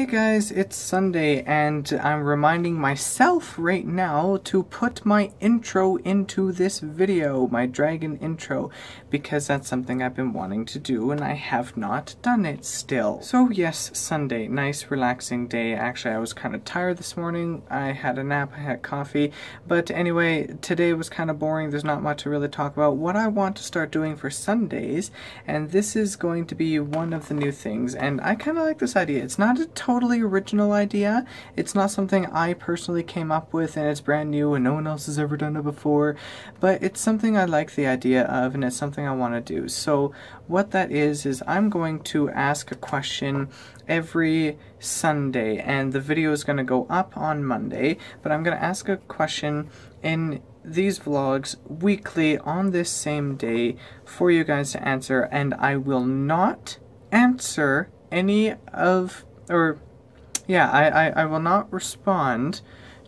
Hey guys, it's Sunday, and I'm reminding myself right now to put my intro into this video, my dragon intro, because that's something I've been wanting to do and I have not done it still. So yes, Sunday, nice relaxing day. Actually, I was kind of tired this morning. I had a nap, I had coffee, but anyway, today was kind of boring. There's not much to really talk about. What I want to start doing for Sundays, and this is going to be one of the new things, and I kind of like this idea. It's not a totally original idea. It's not something I personally came up with, and it's brand new and no one else has ever done it before, but it's something I like the idea of and it's something I want to do. So what that is I'm going to ask a question every Sunday, and the video is going to go up on Monday, but I'm going to ask a question in these vlogs weekly on this same day for you guys to answer, and I will not answer any of I will not respond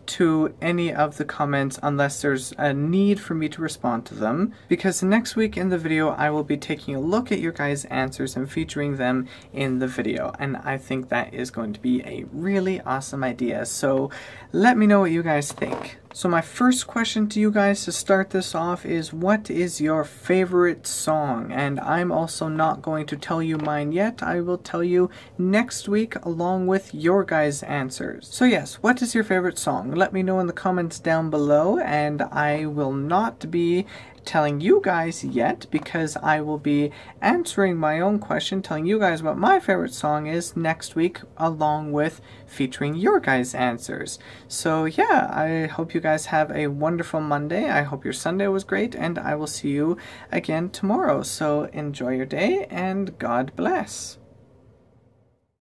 to any of the comments unless there's a need for me to respond to them, because next week in the video I will be taking a look at your guys' answers and featuring them in the video, and I think that is going to be a really awesome idea. So let me know what you guys think. So my first question to you guys to start this off is, what is your favorite song? And I'm also not going to tell you mine yet. I will tell you next week along with your guys' answers. So yes, what is your favorite song? Let me know in the comments down below, and I will not be telling you guys yet, because I will be answering my own question, telling you guys what my favorite song is next week, along with featuring your guys' answers. So yeah, I hope you guys have a wonderful Monday. I hope your Sunday was great, and I will see you again tomorrow. So enjoy your day, and God bless.